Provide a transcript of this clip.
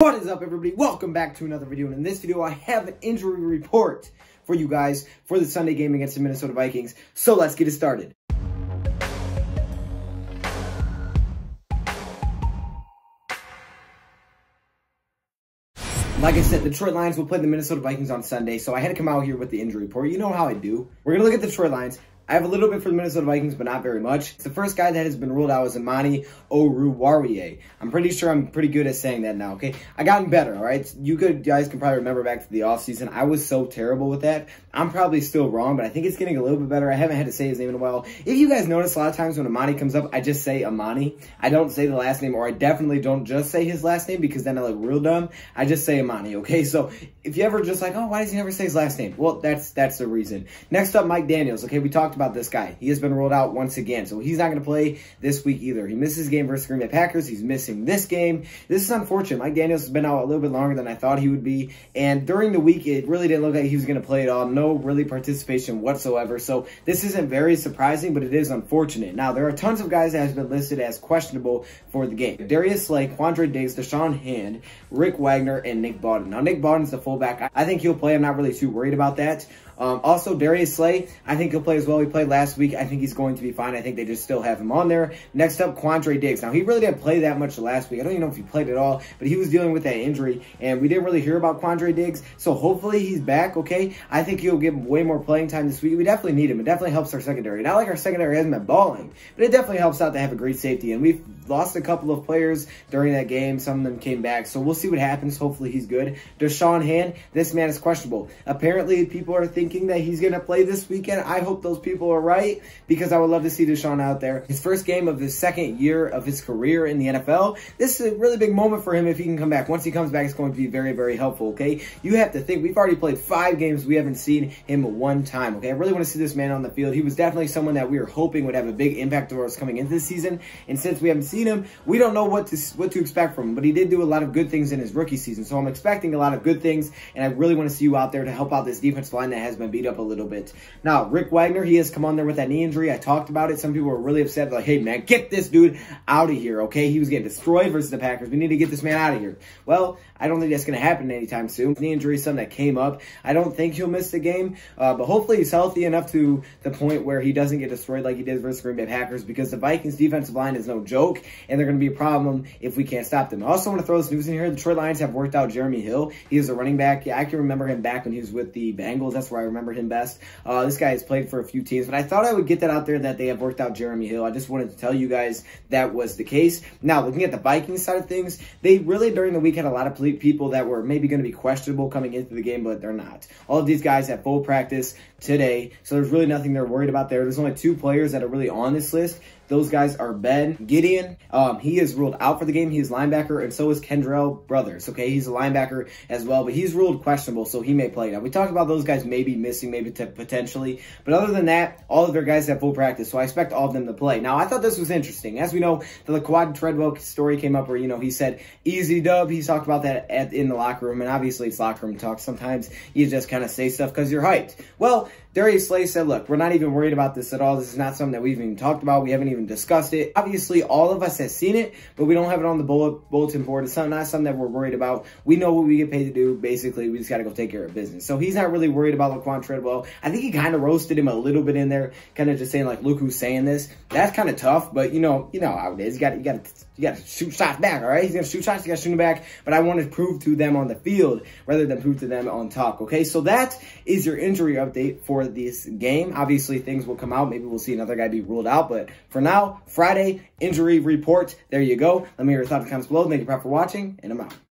What is up, everybody? Welcome back to another video, and in this video I have an injury report for you guys for the Sunday game against the Minnesota Vikings, so let's get it started. Like I said, the Detroit Lions will play the Minnesota Vikings on Sunday, so I had to come out here with the injury report. You know how I do. We're going to look at the Detroit Lions. I have a little bit for the Minnesota Vikings, but not very much. The first guy that has been ruled out is Amani Oruwariye. I'm pretty sure I'm pretty good at saying that now, okay? I gotten better, all right? You guys can probably remember back to the offseason. I was so terrible with that. I'm probably still wrong, but I think it's getting a little bit better. I haven't had to say his name in a while. If you guys notice, a lot of times when Amani comes up, I just say Amani. I don't say the last name, or I definitely don't just say his last name because then I look real dumb. I just say Amani, okay? So if you ever just like, oh, why does he never say his last name? Well, that's the reason. Next up, Mike Daniels, okay? We talked about this guy. He has been ruled out once again, so he's not going to play this week either. He misses his game versus Green Bay Packers. He's missing this game. This is unfortunate. Mike Daniels has been out a little bit longer than I thought he would be, and during the week, it really didn't look like he was going to play at all. No really participation whatsoever, so this isn't very surprising, but it is unfortunate. Now, there are tons of guys that have been listed as questionable for the game. Darius Slay, Quandre Diggs, Deshaun Hand, Rick Wagner, and Nick Baden. Now, Nick Baden's the fullback. I think he'll play. I'm not really too worried about that. Also, Darius Slay, I think he'll play as well. He played last week. I think he's going to be fine. I think they just still have him on there. Next up, Quandre Diggs. Now, he really didn't play that much last week. I don't even know if he played at all, but he was dealing with that injury, and we didn't really hear about Quandre Diggs, so hopefully he's back, okay? I think he'll get way more playing time this week. We definitely need him. It definitely helps our secondary. Not like our secondary hasn't been balling, but it definitely helps out to have a great safety, and we've lost a couple of players during that game. Some of them came back, so we'll see what happens. Hopefully he's good. Deshaun Hand, this man is questionable. Apparently, people are thinking that he's going to play this weekend. I hope those people are right because I would love to see Deshaun out there. His first game of his second year of his career in the NFL. This is a really big moment for him if he can come back. Once he comes back, it's going to be very, very helpful, okay? You have to think, we've already played 5 games. We haven't seen him one time, okay? I really want to see this man on the field. He was definitely someone that we were hoping would have a big impact on us coming into this season, and since we haven't seen him, we don't know what to expect from him, but he did do a lot of good things in his rookie season, so I'm expecting a lot of good things, and I really want to see you out there to help out this defensive line that has been beat up a little bit. Now, Rick Wagner, he has come on there with that knee injury. I talked about it. Some people were really upset. They're like, hey, man, get this dude out of here, okay? He was getting destroyed versus the Packers. We need to get this man out of here. Well, I don't think that's going to happen anytime soon. Knee injury is something that came up. I don't think he'll miss the game, but hopefully he's healthy enough to the point where he doesn't get destroyed like he did versus Green Bay Packers, because the Vikings defensive line is no joke, and they're going to be a problem if we can't stop them. I also want to throw this news in here. The Detroit Lions have worked out Jeremy Hill. He is a running back. Yeah, I can remember him back when he was with the Bengals. That's where I remember him best. This guy has played for a few teams, but I thought I would get that out there that they have worked out Jeremy Hill. I just wanted to tell you guys that was the case. Now, looking at the Vikings side of things, they really during the week had a lot of people that were maybe going to be questionable coming into the game, but they're not. All of these guys have full practice today, so there's really nothing they're worried about there. There's only 2 players that are really on this list. Those guys are Ben Gideon. He is ruled out for the game. He's linebacker, and so is Kendrell Brothers, okay? He's a linebacker as well, but he's ruled questionable, so he may play. Now, we talked about those guys maybe missing, maybe potentially, but other than that, all of their guys have full practice, so I expect all of them to play. Now, I thought this was interesting. As we know, the Laquon Treadwell story came up where, you know, he said, easy dub. He's talked about that in the locker room, and obviously it's locker room talk. Sometimes you just kind of say stuff because you're hyped. Well, Darius Slay said, look, we're not even worried about this at all. This is not something that we've even talked about. We haven't even discussed it. Obviously, all of us have seen it, but we don't have it on the bulletin board. It's not something that we're worried about. We know what we get paid to do. Basically, we just got to go take care of business. So he's not really worried about Laquon Treadwell. I think he kind of roasted him a little bit in there, kind of just saying, like, look who's saying this. That's kind of tough, but you know how it is. You got to shoot shots back, all right? He's going to shoot shots. You got to shoot him back, but I want to prove to them on the field rather than prove to them on talk, okay? So that is your injury update for this game. Obviously, things will come out. Maybe we'll see another guy be ruled out, but for now, Friday, injury report. There you go. Let me hear your thoughts in the comments below. Thank you for watching, and I'm out.